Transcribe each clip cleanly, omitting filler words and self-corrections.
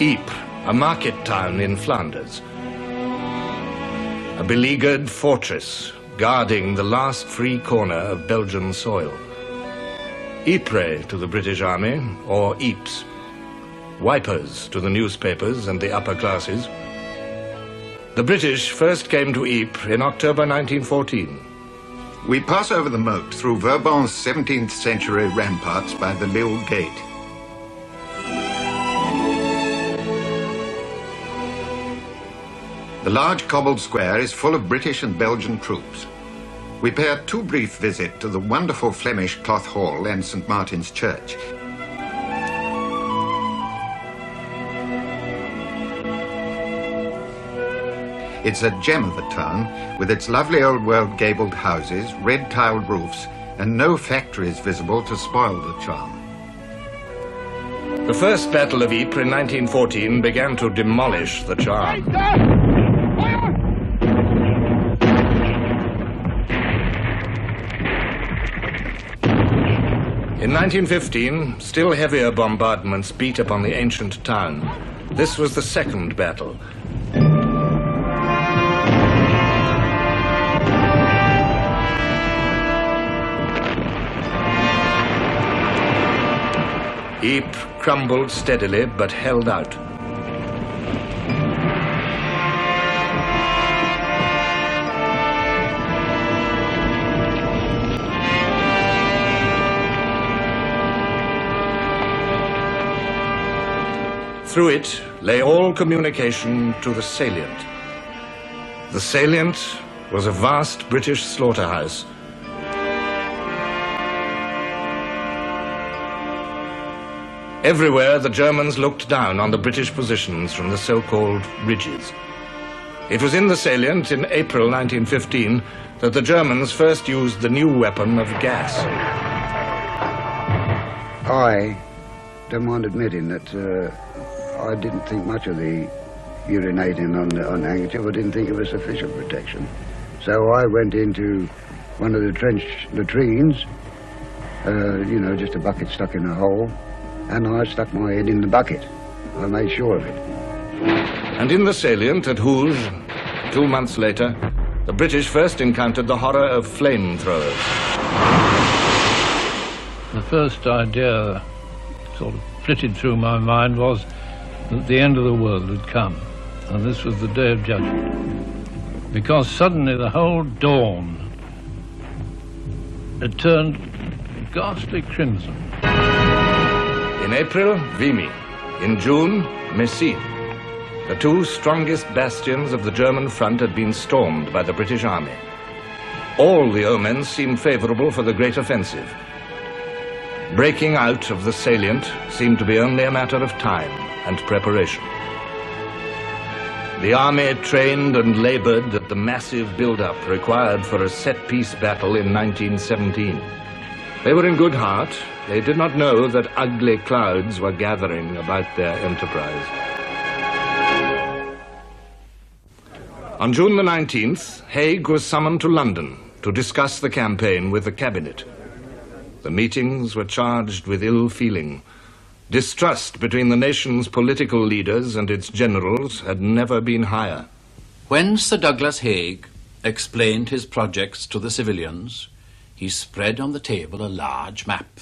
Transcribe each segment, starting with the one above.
Ypres, a market town in Flanders, a beleaguered fortress guarding the last free corner of Belgian soil. Ypres to the British Army, or Ypres, Wipers to the newspapers and the upper classes. The British first came to Ypres in October 1914. We pass over the moat through Verbon's 17th century ramparts by the Lille Gate. The large cobbled square is full of British and Belgian troops. We pay a too brief visit to the wonderful Flemish Cloth Hall and St. Martin's Church. It's a gem of a town, with its lovely old-world gabled houses, red-tiled roofs, and no factories visible to spoil the charm. The First Battle of Ypres in 1914 began to demolish the charm. In 1915, still heavier bombardments beat upon the ancient town. This was the second battle. Ypres crumbled steadily, but held out. Through it lay all communication to the salient. The salient was a vast British slaughterhouse. Everywhere, the Germans looked down on the British positions from the so-called ridges. It was in the salient in April 1915 that the Germans first used the new weapon of gas. I don't mind admitting that I didn't think much of the urinating on the handkerchief. I didn't think it was sufficient protection. So I went into one of the trench latrines, you know, just a bucket stuck in a hole, and I stuck my head in the bucket. I made sure of it. And in the salient at Hooge, 2 months later, the British first encountered the horror of flamethrowers. The first idea sort of flitted through my mind was that the end of the world had come, and this was the Day of Judgment. Because suddenly the whole dawn had turned ghastly crimson. In April, Vimy. In June, Messines. The two strongest bastions of the German front had been stormed by the British Army. All the omens seemed favorable for the great offensive. Breaking out of the salient seemed to be only a matter of time and preparation. The army trained and labored at the massive build-up required for a set-piece battle in 1917. They were in good heart. They did not know that ugly clouds were gathering about their enterprise. On June the 19th, Haig was summoned to London to discuss the campaign with the cabinet. The meetings were charged with ill feeling. Distrust between the nation's political leaders and its generals had never been higher. When Sir Douglas Haig explained his projects to the civilians, he spread on the table a large map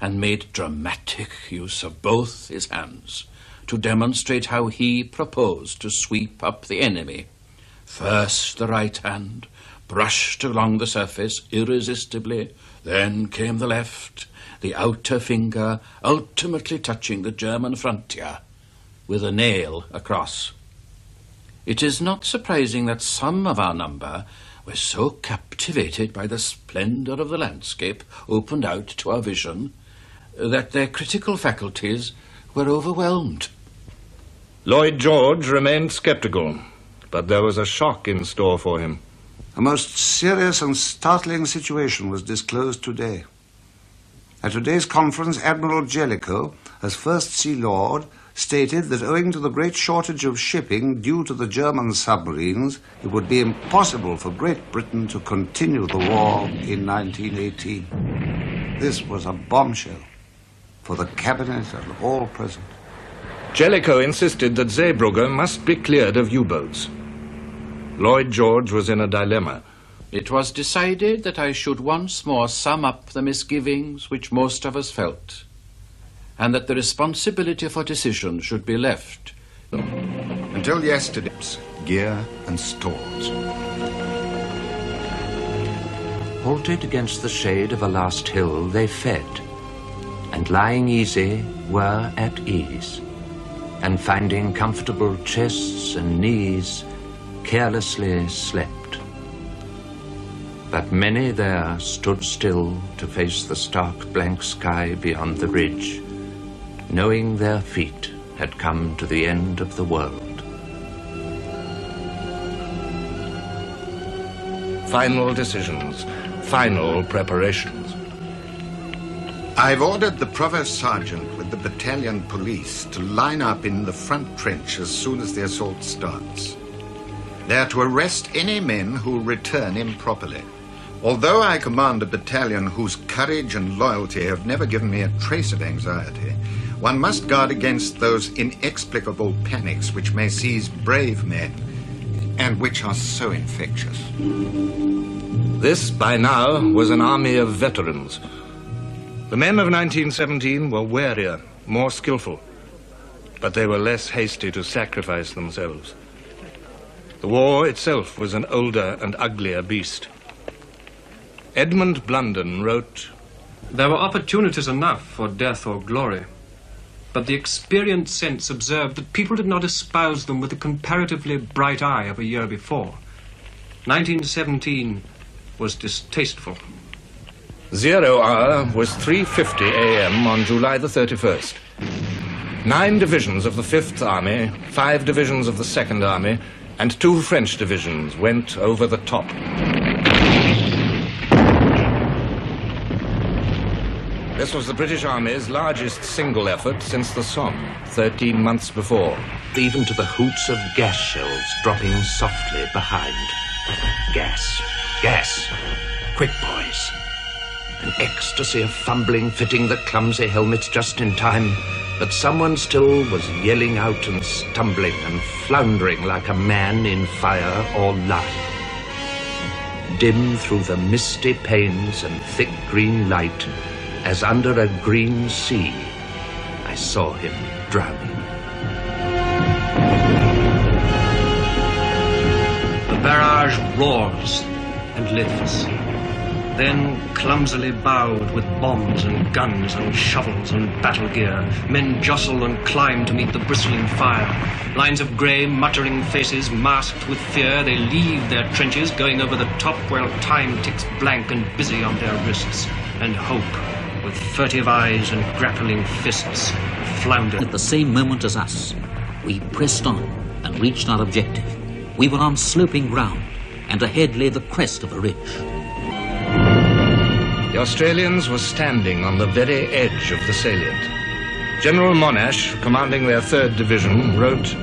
and made dramatic use of both his hands to demonstrate how he proposed to sweep up the enemy. First the right hand brushed along the surface irresistibly, then came the left, the outer finger ultimately touching the German frontier with a nail across. It is not surprising that some of our number were so captivated by the splendour of the landscape opened out to our vision that their critical faculties were overwhelmed. Lloyd George remained sceptical, but there was a shock in store for him. A most serious and startling situation was disclosed today. At today's conference, Admiral Jellicoe, as First Sea Lord, stated that owing to the great shortage of shipping due to the German submarines, it would be impossible for Great Britain to continue the war in 1918. This was a bombshell for the cabinet and all present. Jellicoe insisted that Zeebrugge must be cleared of U-boats. Lloyd George was in a dilemma. It was decided that I should once more sum up the misgivings which most of us felt, and that the responsibility for decision should be left. Until yesterday's gear and stores. Halted against the shade of a last hill, they fed, and lying easy, were at ease, and finding comfortable chests and knees, carelessly slept. But many there stood still to face the stark blank sky beyond the ridge, knowing their feet had come to the end of the world. Final decisions, final preparations. I've ordered the provost sergeant with the battalion police to line up in the front trench as soon as the assault starts. They're to arrest any men who return improperly. Although I command a battalion whose courage and loyalty have never given me a trace of anxiety, one must guard against those inexplicable panics which may seize brave men and which are so infectious. This, by now, was an army of veterans. The men of 1917 were warier, more skillful, but they were less hasty to sacrifice themselves. The war itself was an older and uglier beast. Edmund Blunden wrote, "There were opportunities enough for death or glory, but the experienced sense observed that people did not espouse them with the comparatively bright eye of a year before. 1917 was distasteful." 0 hour was 3:50 a.m. on July the 31st. 9 divisions of the 5th Army, 5 divisions of the 2nd Army, and 2 French divisions went over the top. This was the British Army's largest single effort since the Somme, 13 months before. Even to the hoots of gas shells dropping softly behind. Gas, gas, quick boys. An ecstasy of fumbling, fitting the clumsy helmets just in time, but someone still was yelling out and stumbling and floundering like a man in fire or lime. Dim through the misty panes and thick green light, as under a green sea, I saw him drowning. The barrage roars and lifts, then clumsily bowed with bombs and guns and shovels and battle gear, men jostle and climb to meet the bristling fire. Lines of grey, muttering faces, masked with fear, they leave their trenches, going over the top while time ticks blank and busy on their wrists, and hope, with furtive eyes and grappling fists, floundered. At the same moment as us, we pressed on and reached our objective. We were on sloping ground, and ahead lay the crest of a ridge. The Australians were standing on the very edge of the salient. General Monash, commanding their 3rd Division, wrote,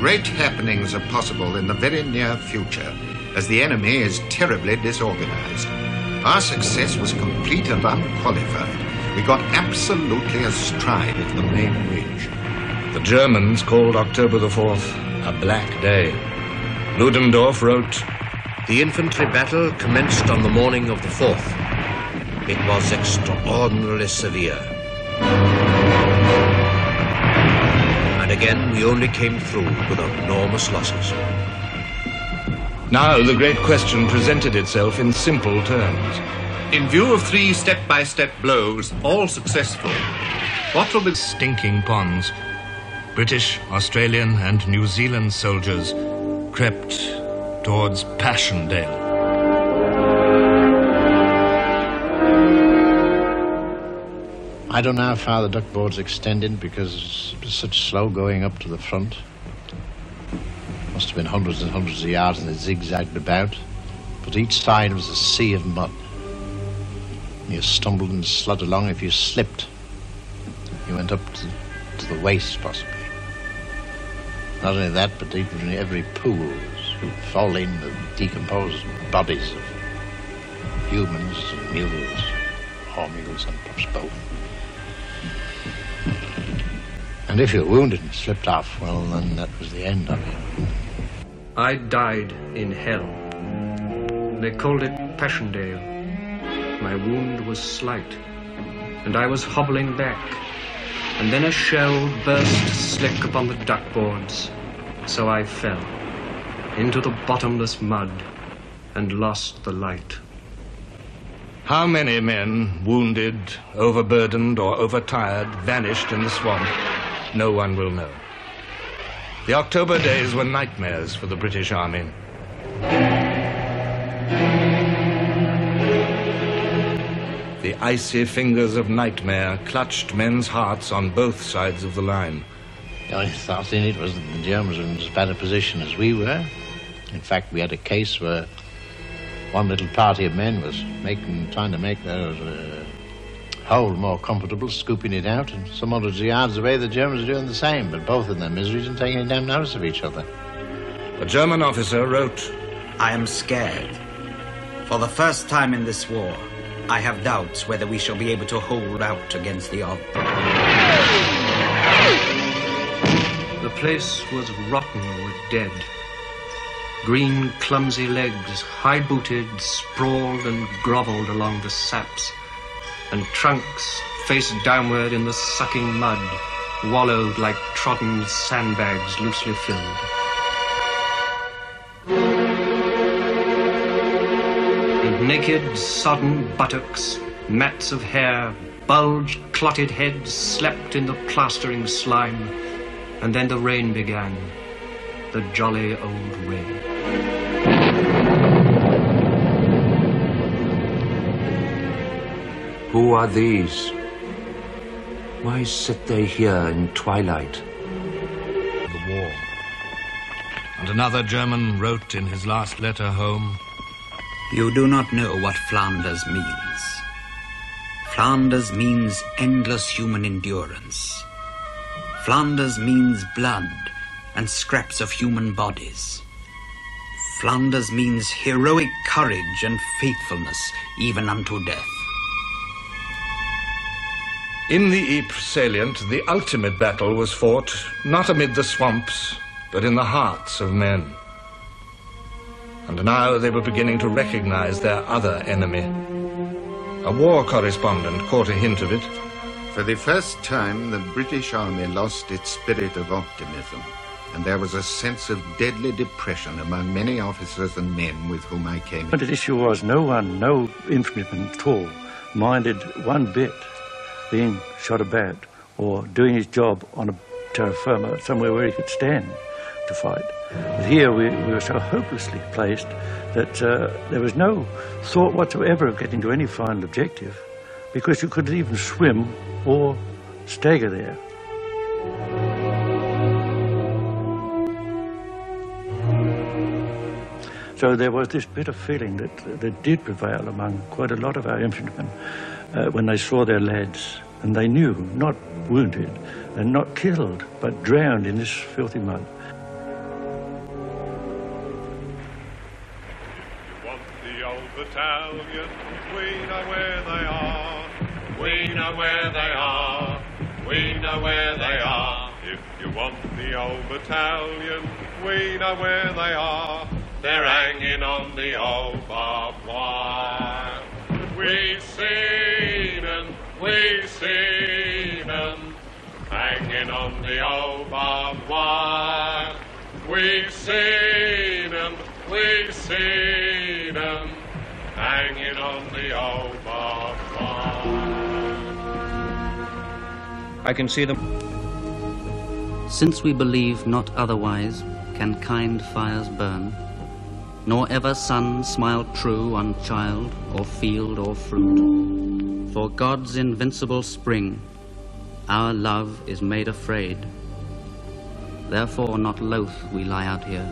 "Great happenings are possible in the very near future, as the enemy is terribly disorganized. Our success was complete and unqualified. We got absolutely astride of the main ridge." The Germans called October the 4th a black day. Ludendorff wrote, "The infantry battle commenced on the morning of the 4th. It was extraordinarily severe. And again, we only came through with enormous losses." Now the great question presented itself in simple terms. In view of 3 step-by-step blows, all successful, what will be stinking ponds? British, Australian and New Zealand soldiers crept towards Passchendaele. I don't know how far the duck boards extended because it was such slow going up to the front. Must have been hundreds and hundreds of yards, and they zigzagged about, but each side was a sea of mud. You stumbled and slid along. If you slipped, you went up to the waist, possibly. Not only that, but even every pool was falling and decomposed bodies of humans, mules, or mules, and perhaps both. And if you were wounded and slipped off, well, then that was the end of you. I died in hell. They called it Passchendaele. My wound was slight, and I was hobbling back. And then a shell burst slick upon the duckboards, so I fell into the bottomless mud and lost the light. How many men, wounded, overburdened or overtired, vanished in the swamp, no one will know. The October days were nightmares for the British Army. The icy fingers of nightmare clutched men's hearts on both sides of the line. The only thought in it was that the Germans were in as bad a position as we were. In fact, we had a case where one little party of men was trying to make their hole more comfortable, scooping it out, and some hundreds of yards away the Germans were doing the same, but both in their miseries and taking any damn notice of each other. A German officer wrote, "I am scared. For the first time in this war, I have doubts whether we shall be able to hold out against the odds." The place was rotten with dead. Green, clumsy legs, high-booted, sprawled and grovelled along the saps, and trunks, face downward in the sucking mud, wallowed like trodden sandbags loosely filled. And naked, sodden buttocks, mats of hair, bulged, clotted heads slept in the plastering slime, and then the rain began. The jolly old rain. Who are these? Why sit they here in twilight? The war. And another German wrote in his last letter home, "You do not know what Flanders means. Flanders means endless human endurance. Flanders means blood and scraps of human bodies. Flanders means heroic courage and faithfulness, even unto death." In the Ypres salient, the ultimate battle was fought, not amid the swamps, but in the hearts of men. And now they were beginning to recognize their other enemy. A war correspondent caught a hint of it. For the first time, the British Army lost its spirit of optimism, and there was a sense of deadly depression among many officers and men with whom I came. But the issue was no one, no infantryman at all, minded one bit being shot about or doing his job on a terra firma, somewhere where he could stand to fight. But here we were so hopelessly placed that there was no thought whatsoever of getting to any final objective, because you couldn't even swim or stagger there. So there was this bitter feeling that did prevail among quite a lot of our infantrymen when they saw their lads, and they knew, not wounded and not killed, but drowned in this filthy mud. If you want the old battalion, we know where they are. We know where they are. We know where they are. If you want the old battalion, we know where they are. They're hanging on the old barbed wire. We've seen 'em, we've seen 'em, hanging on the old barbed wire. We've seen 'em, we've seen 'em, hanging on the old barbed wire. I can see them. Since we believe not otherwise, can kind fires burn? Nor ever sun smile true on child or field or fruit. For God's invincible spring, our love is made afraid. Therefore not loath we lie out here.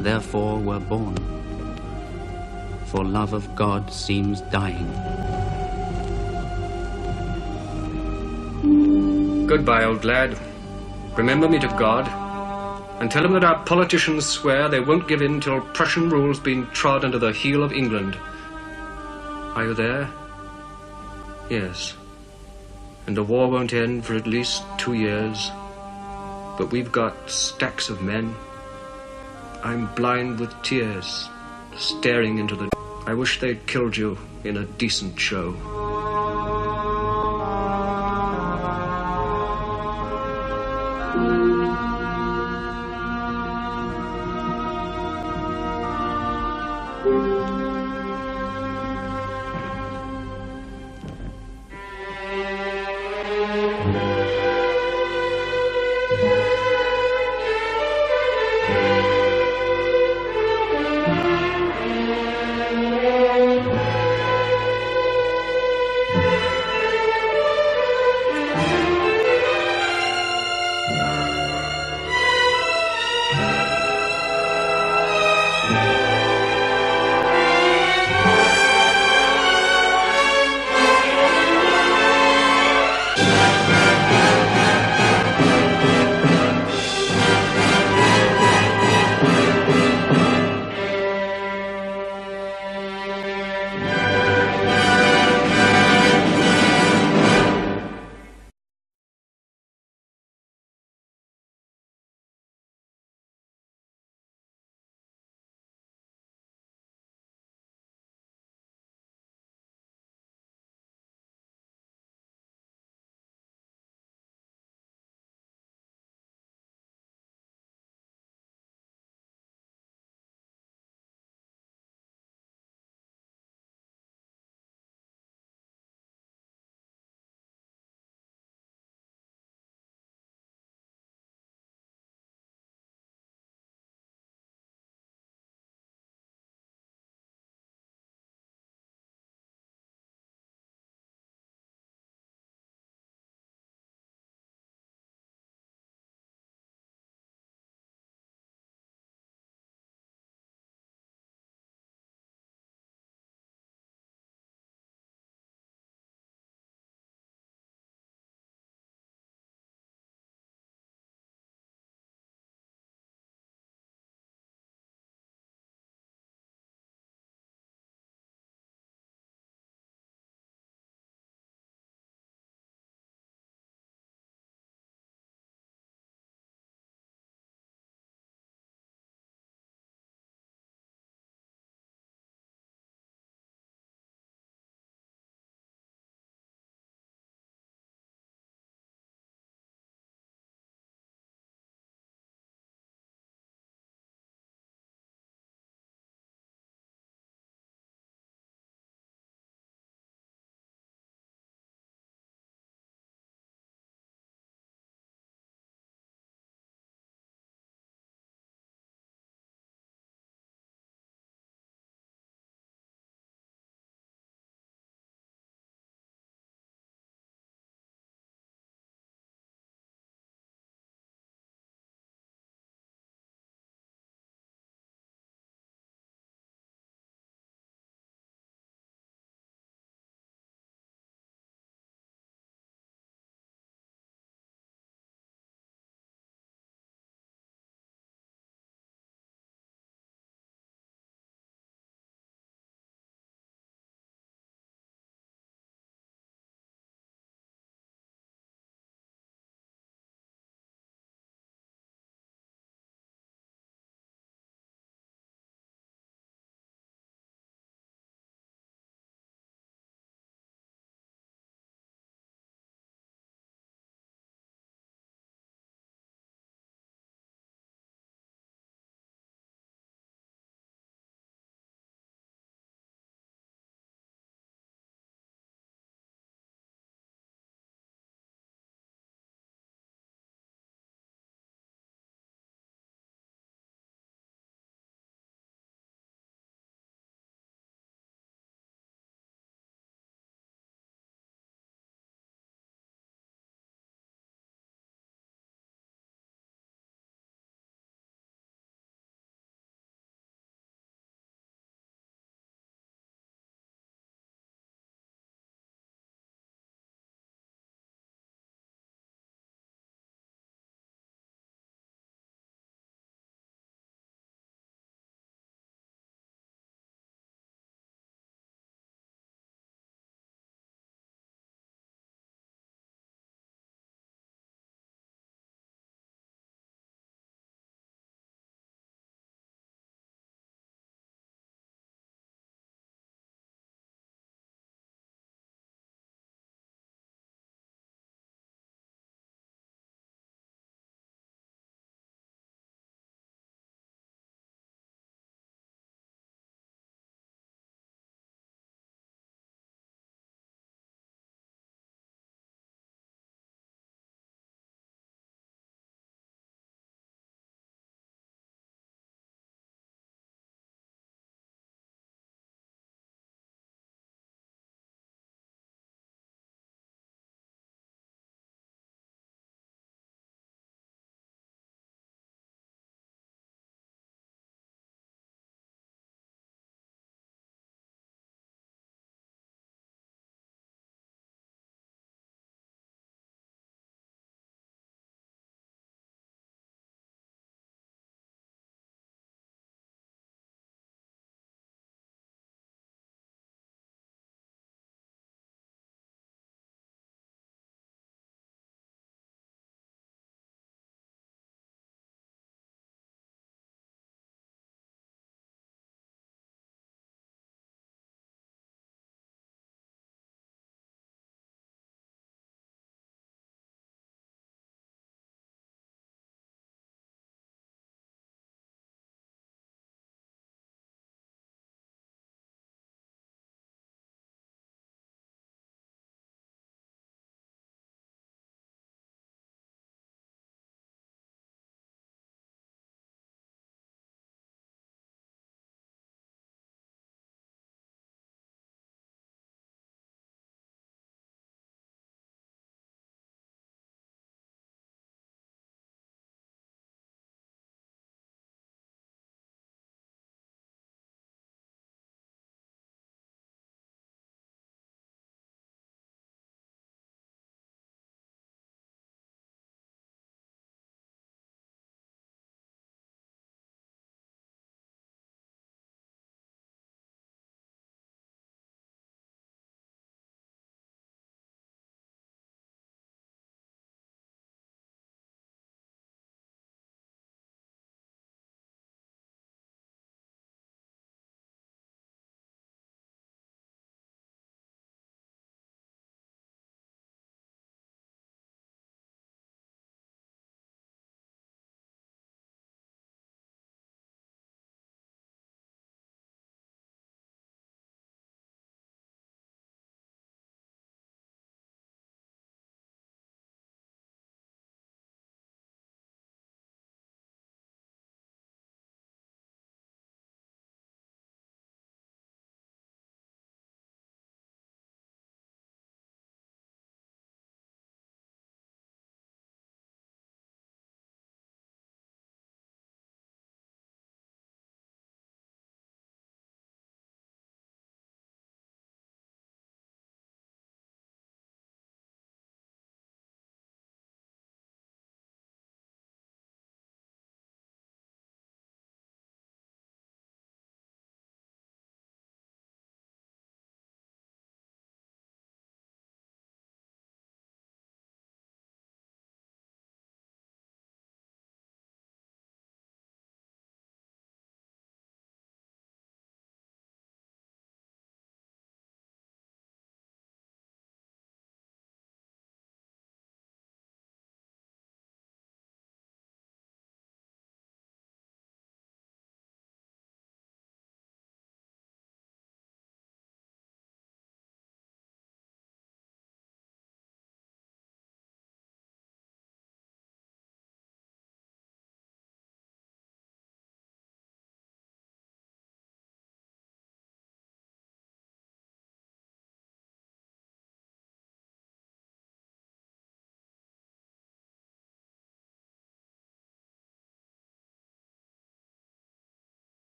Therefore we're born. For love of God seems dying. Goodbye, old lad. Remember me to God. And tell them that our politicians swear they won't give in till Prussian rule's been trod under the heel of England. Are you there? Yes. and the war won't end for at least 2 years. But we've got stacks of men. I'm blind with tears, staring into the... I wish they'd killed you in a decent show.